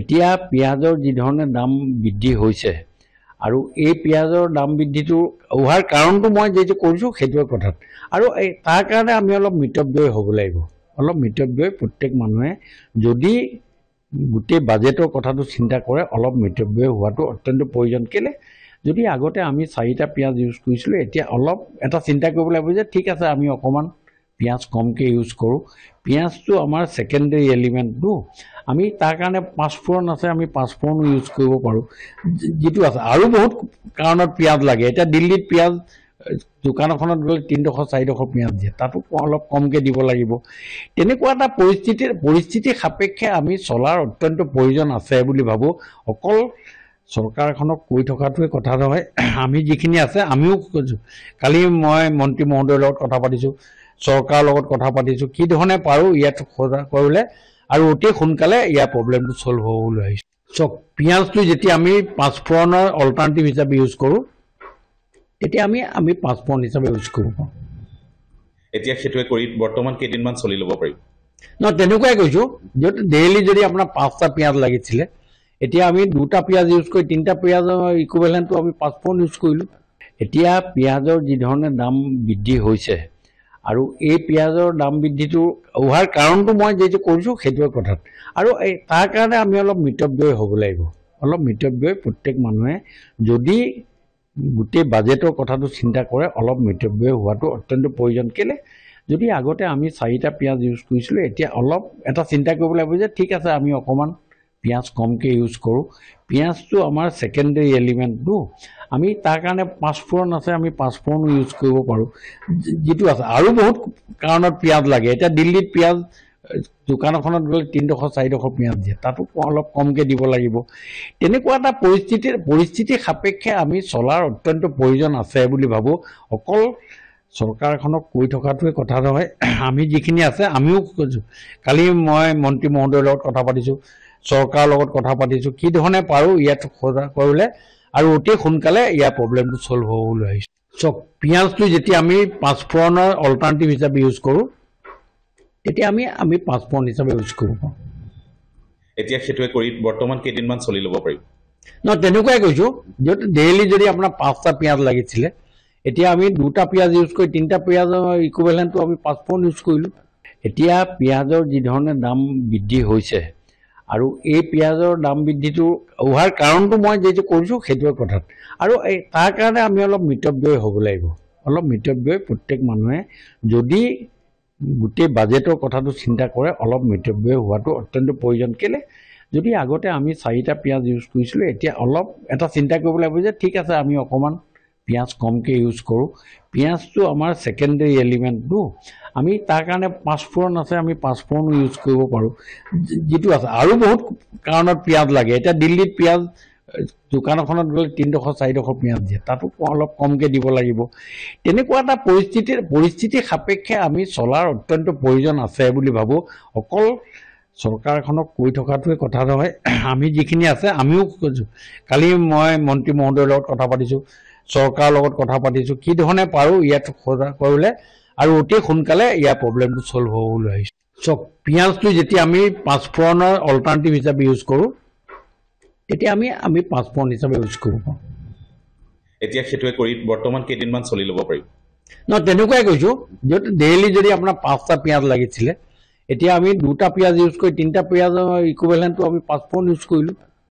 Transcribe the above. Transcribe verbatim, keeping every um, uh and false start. এতিয়া পিয়াজৰ যি ধৰণে দাম বৃদ্ধি হৈছে আৰু এই পিয়াজৰ দাম বৃদ্ধিটো হোৱাৰ কাৰণটো মই যেটো কৈছো সেইটো কথা আৰু তাৰ কাৰণে আমি অলপ মিতব্যয় হ'ব লাগিব। অলপ মিতব্যয় প্ৰত্যেক মানুহে যদি গোটেই বাজেটৰ কথাটো চিন্তা কৰে অলপ মিতব্যয় হোৱাটো অত্যন্ত প্ৰয়োজন। কেলে যদি আগতে আমি চাৰিটা পিয়াজ ইউজ কৰিছিলো এতিয়া অলপ এটা চিন্তা কৰিব লাগিব যে ঠিক আছে আমি অকমান पियाज कम के यूज करूँ। पियाज तो आमार सेकेंडरी एलिमेंट तो आम तार पाँचफोरन आम पाँचफोरनो यूज कर जी आरो बहुत कारण पियाज लगे। इतना दिल्ली पियाज दुकान गए तीन डखर चारिडखर पियाज दिए तक अलग कमक दी लगे। तेने परिस्थिति परिस्थिति सपेक्षे आम चलार अत्यंत प्रयोजन आसे भाव अकल सरकारखनक কৈ থকাটোৱে কথা নহয়। আমি যিখিনি আছে আমিও কালি মই মন্ত্রী মহোদয়ৰ লগত কথা পাতিছো সরকার লগত কথা পাতিছো কি ধৰণে পাৰো ইয়াত খোজা কৰিলে আৰু অতি সোনকালে ইয়া প্ৰবলেমটো সলভ হ'বলৈ আহিছে। সো পিয়াজটো যেতিয়া আমি পাঁচফোৰণৰ অল্টাৰনেটিভ হিচাপে ইউজ কৰো তেতিয়া আমি আমি পাঁচফোৰণ হিচাপে ইউজ কৰো। এতিয়া খেটোৱে কৰি বৰ্তমান কেইদিনমান চলি ল'ব পাৰি ন তেনেকুৱাই কৈছো যে ডেইলি যদি আপোনাৰ পাঁচটা পিয়াজ লাগিছিলে एतिया आमी दुटा पियाज यूज कर तीनटा पियाज इकुवेलेंट तो आमी पाँचफोरन यूज करूँ। एतिया पियाजर जी धरणे दाम बृद्धि होइसे आरो ए पियाजर दाम बृद्धि तो होवार कारणटो मैं जेतु कइछु हेतुर कथा आरो तार कारणे आमी अलप मितव्यय हब लागिब। अलप मितव्यय प्रत्येक मानुहे जदि गोटे बाजेटर कथाटो चिंता करे अलप मितव्यय होवाटो अत्यंत प्रयोजन। केले जदि आगते आमी चारिटा पियाज यूज करिसिलो एतिया अलप एटा चिंता करिब लागिब जे ठीक आछे आमी अकमान पियाज कम के यूज करूँ। पियाज तो आमार सेकेंडरी एलिमेंट तो आम तार पाँचफोरन आम पाँचफोरनो यूज कर जी आरो बहुत कारण पियाज लगे। इतना दिल्ली पियाज दुकान गए तीन डखर चारिडखर पियाज दिए तक अलग कमक दी लगे। तेने परिस्थिति परिस्थिति सपेक्षे आम चलार अत्यंत प्रयोजन आसे भाव अकल सरकारखनक কৈ থকাটোৱে কথা নহয়। আমি যিখিনি আছে আমিও কালি মই মন্ত্রী মহোদয়ৰ লগত কথা পাতিছো সরকার লগত কথা পাতিছো কি ধৰণে পাৰো ইয়াত খোজা কৰিলে আৰু অতি সোনকালে ইয়া প্ৰবলেমটো সলভ হ'বলৈ আহিছে। সো পিয়াজটো যেতিয়া আমি পাঁচফোৰণৰ অল্টাৰনেটিভ হিচাপে ইউজ কৰো তেতিয়া আমি আমি পাঁচফোৰণ হিচাপে ইউজ কৰো। এতিয়া খেটোৱে কৰি বৰ্তমান কেইদিনমান চলি ল'ব পাৰি ন তেনেকুৱাই কৈছো যে ডেইলি যদি আপোনাৰ পাঁচটা পিয়াজ লাগিছিলে एतिया आमी दुटा पियाज यूज कर तीनटा पियाज इकुवेलेंट तो आमी पाँचफोरन यूज करूँ। एतिया पियाजर जी धरणे दाम बृद्धि होइसे आरो ए पियाजर दाम बृद्धि तो होवार कारणटो मैं जेतु कइछु हेतुर कथा आरो तार कारणे आमी अलप मितव्यय हब लागिब। अलप मितव्यय प्रत्येक मानुहे जदि गोटे बाजेटर कथाटो चिंता करे अलप मितव्यय होवाटो अत्यंत प्रयोजन। केले जदि आगते आमी चारिटा पियाज यूज करिसिलो एतिया अलप एटा चिंता करिब लागिब जे ठीक आछे आमी अकमान पियाज कम के यूज करूँ। पियाज तो आमार सेकेंडरी एलिमेंट तो आम तार पाँचफोरन आम पाँचफोरनो यूज कर जी आरो बहुत कारण पियाज लगे। इतना दिल्ली पियाज दुकान गए तीन डखर चारिडखर पियाज दिए तक अलग कमक दी लगे। तेने परिस्थिति परिस्थिति सपेक्षे आम चलार अत्यंत प्रयोजन आसे भाव अकल सरकारखनक কৈ থকাটোৱে কথা নহয়। আমি যিখিনি আছে আমিও কালি মই মন্ত্রী মহোদয়ৰ লগত কথা পাতিছো সরকার লগত কথা পাতিছো কি ধৰণে পাৰো ইয়াত খোজা কৰিলে আৰু অতি সোনকালে ইয়া প্ৰবলেমটো সলভ হ'বলৈ আহিছে। সো পিয়াজটো যেতিয়া আমি পাঁচফোৰণৰ অল্টাৰনেটিভ হিচাপে ইউজ কৰো তেতিয়া আমি আমি পাঁচফোৰণ হিচাপে ইউজ কৰো। এতিয়া খেটোৱে কৰি বৰ্তমান কেইদিনমান চলি ল'ব পাৰি ন তেনেকুৱাই কৈছো যে ডেইলি যদি আপোনাৰ পাঁচটা পিয়াজ লাগিছিলে एतिया आमी दुटा पियाज यूज कर तीनटा पियाज इकुवेलेंट तो आमी पाँचफोरन यूज करूँ।